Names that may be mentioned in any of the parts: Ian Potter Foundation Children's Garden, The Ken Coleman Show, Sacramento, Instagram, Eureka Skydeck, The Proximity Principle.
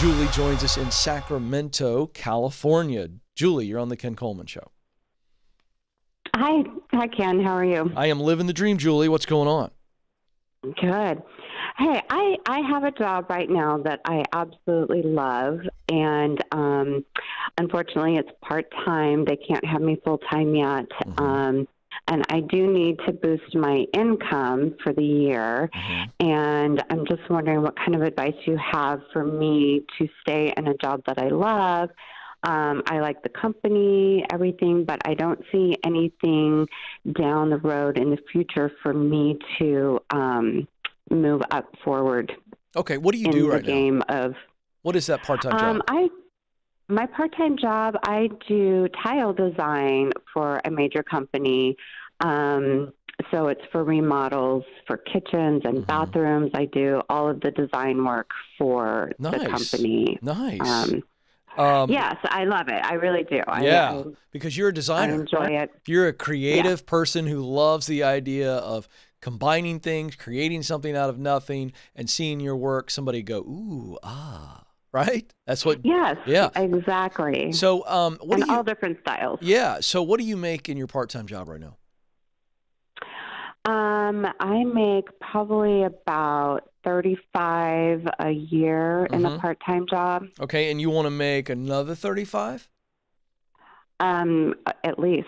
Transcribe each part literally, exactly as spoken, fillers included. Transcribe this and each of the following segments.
Julie joins us in Sacramento, California. Julie, you're on The Ken Coleman Show. Hi, hi Ken. How are you? I am living the dream, Julie. What's going on? Good. Hey, I, I have a job right now that I absolutely love, and um, unfortunately it's part-time. They can't have me full-time yet, mm-hmm. um, and I do need to boost my income for the year, mm-hmm. and I'm just wondering what kind of advice you have for me to stay in a job that I love. Um, I like the company, everything, but I don't see anything down the road in the future for me to um, move up forward. Okay, what do you do right now? In the game of what is that part-time um, job? I my part-time job, I do tile design for a major company. Um, so it's for remodels for kitchens and mm-hmm. bathrooms. I do all of the design work for nice. the company. Nice. Um, Um, yes, I love it. I really do. I, yeah, I, because you're a designer. I enjoy it. You're a creative yeah. person who loves the idea of combining things, creating something out of nothing, and seeing your work, somebody go, ooh, ah, right? That's what. Yes, yeah. exactly. So, um, what and you, all different styles. Yeah, so what do you make in your part-time job right now? Um, I make probably about thirty-five a year in mm-hmm. a part-time job. Okay, and you want to make another thirty-five? Um, at least.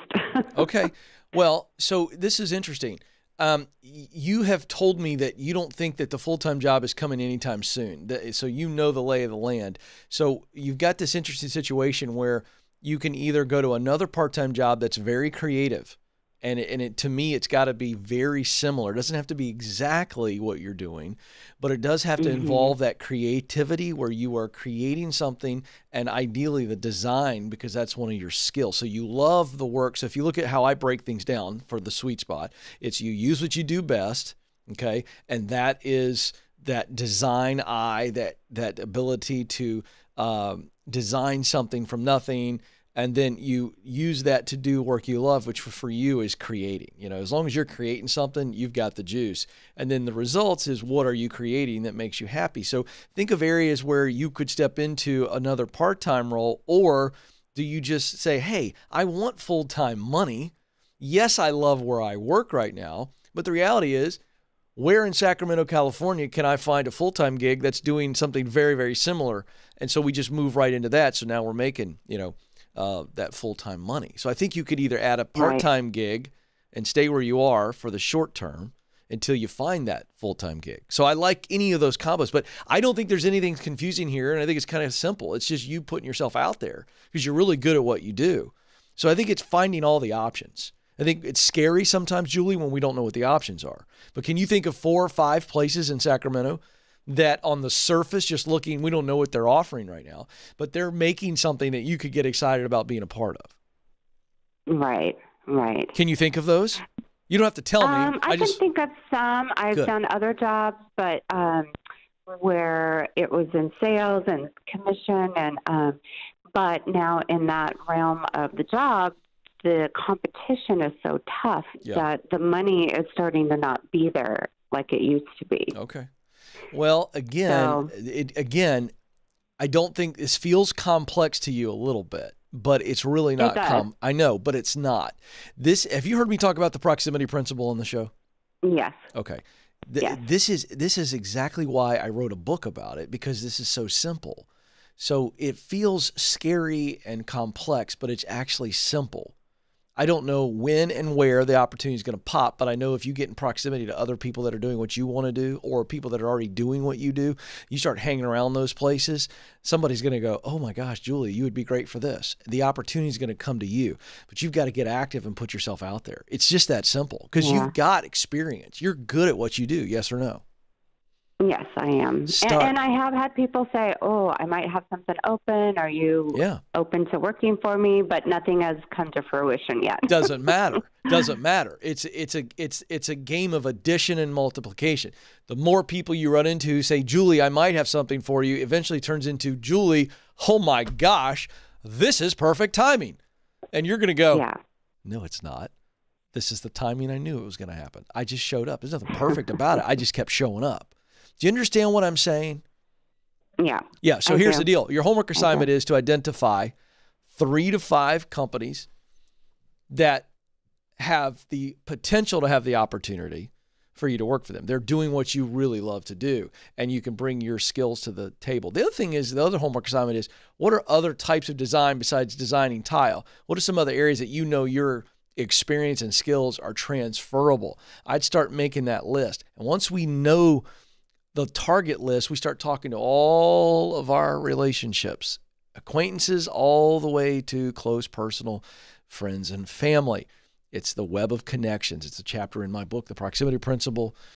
Okay. Well, so this is interesting. Um, you have told me that you don't think that the full-time job is coming anytime soon. So you know the lay of the land. So you've got this interesting situation where you can either go to another part-time job that's very creative. And it, and it, to me, it's got to be very similar. It doesn't have to be exactly what you're doing, but it does have to mm-hmm. involve that creativity where you are creating something and ideally the design, because that's one of your skills. So you love the work. So if you look at how I break things down for the sweet spot, it's you use what you do best, okay? And that is that design eye, that, that ability to um, design something from nothing. And then you use that to do work you love, which for you is creating. You know, as long as you're creating something, you've got the juice. And then the results is what are you creating that makes you happy? So think of areas where you could step into another part-time role, or do you just say, hey, I want full-time money. Yes, I love where I work right now, but the reality is, where in Sacramento, California, can I find a full-time gig that's doing something very, very similar? And so we just move right into that. So now we're making, you know, Uh, that full-time money. So I think you could either add a part-time right. gig and stay where you are for the short term until you find that full-time gig. So I like any of those combos, but I don't think there's anything confusing here, and I think it's kind of simple. It's just you putting yourself out there because you're really good at what you do. So I think it's finding all the options. I think it's scary sometimes, Julie, when we don't know what the options are. But can you think of four or five places in Sacramento that on the surface, just looking, we don't know what they're offering right now, but they're making something that you could get excited about being a part of? Right, right. Can you think of those? You don't have to tell um, me. I, I can just... think of some. I've Good. done other jobs, but um, where it was in sales and commission, and um, but now in that realm of the job, the competition is so tough yeah. that the money is starting to not be there like it used to be. Okay. Well, again, so, it, again, I don't think this feels complex to you a little bit, but it's really not. It com I know, but it's not. This. Have you heard me talk about the proximity principle on the show? Yes. Okay. Th yes. This is this is exactly why I wrote a book about it, because this is so simple. So it feels scary and complex, but it's actually simple. I don't know when and where the opportunity is going to pop, but I know if you get in proximity to other people that are doing what you want to do, or people that are already doing what you do, you start hanging around those places, somebody's going to go, oh my gosh, Julie, you would be great for this. The opportunity is going to come to you, but you've got to get active and put yourself out there. It's just that simple, because yeah. you've got experience. You're good at what you do, yes or no? Yes, I am. And, and I have had people say, oh, I might have something open. Are you yeah. open to working for me? But nothing has come to fruition yet. Doesn't matter. Doesn't matter. It's, it's, a, it's, it's a game of addition and multiplication. The more people you run into who say, Julie, I might have something for you, eventually turns into, Julie, oh my gosh, this is perfect timing. And you're going to go, yeah. no, it's not. This is the timing I knew it was going to happen. I just showed up. There's nothing perfect about it. I just kept showing up. Do you understand what I'm saying? Yeah. Yeah. So I here's do. the deal. Your homework assignment okay. is to identify three to five companies that have the potential to have the opportunity for you to work for them. They're doing what you really love to do, and you can bring your skills to the table. The other thing is, the other homework assignment is, what are other types of design besides designing tile? What are some other areas that you know your experience and skills are transferable? I'd start making that list. And once we know the target list, we start talking to all of our relationships, acquaintances, all the way to close personal friends and family. It's the web of connections. It's a chapter in my book, The Proximity Principle.